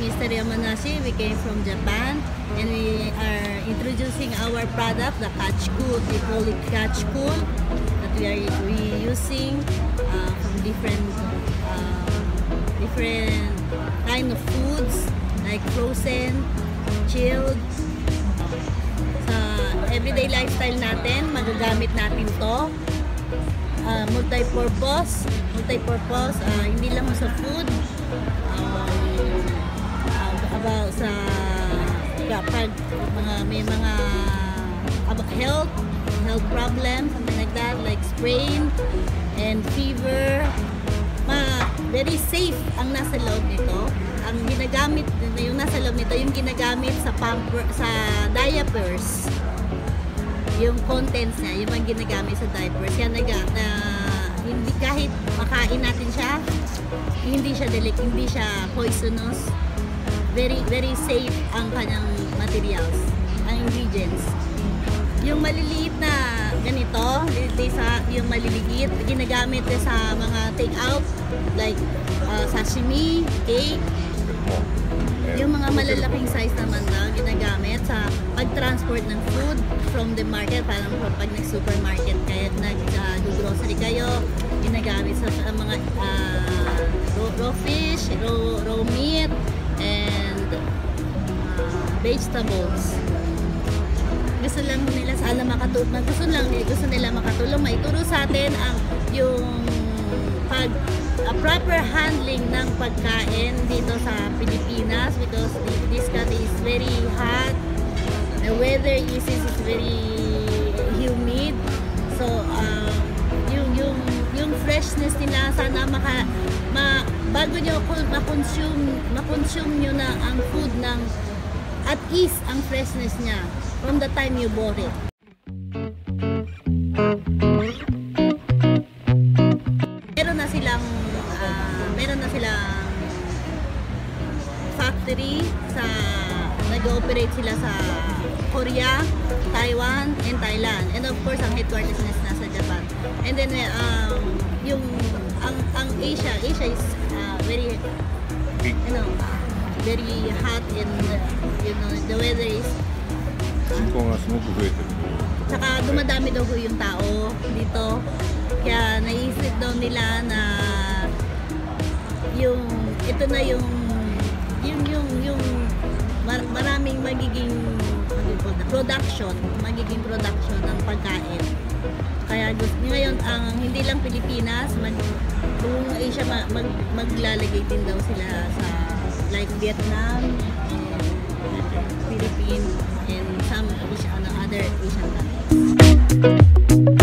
Mr. Yamanashi. We came from Japan and we are introducing our product, the catch cool. We call it catch cool that we are reusing from different kind of foods like frozen, chilled. Sa everyday lifestyle natin, magagamit natin to. Multi-purpose, hindi lang sa food, about sa kapag may mga about health problems, something like that, like sprain and fever. Very safe ang nasa loob nito. Ang ginagamit yung nasa loob nito, yung ginagamit sa pamper, sa diapers. Yung contents niya, yung mga ginagamit sa diapers, yan na hindi kahit makain natin siya, hindi siya poisonous. Very safe ang kanyang materials, ang ingredients. Yung maliliit na ganito, yung maliliit, ginagamit sa mga take-out, like sashimi, cake. Yung mga malalaking size naman na ginagamit sa pag-transport ng food from the market, parang pag nag-supermarket kayo, nag-grocery kayo, ginagamit sa mga raw fish, raw meat, and vegetables. Gusto lang nila sana makatulong, gusto nila makatulong, maituro sa atin ang yung proper handling ng pagkain dito sa Pilipinas, because this country is very hot, the weather is very humid, so yung freshness nila sana bago nyo ma-consume nyo na ang food ng at least ang freshness niya from the time you bought it. Meron na silang factory sa nag-ooperate sila sa Korea, Taiwan, and Thailand. And of course, ang headquarters nila sa Japan. And then ang Asia is very very hot, and the weather is saka dumadami daw yung tao dito, kaya naisip daw nila na yung ito na yung maraming magiging production ng pagkain. Kaya ngayon ang hindi lang Pilipinas, buong Asia maglalagay din daw sila sa like Vietnam and Philippines and some other Asian countries.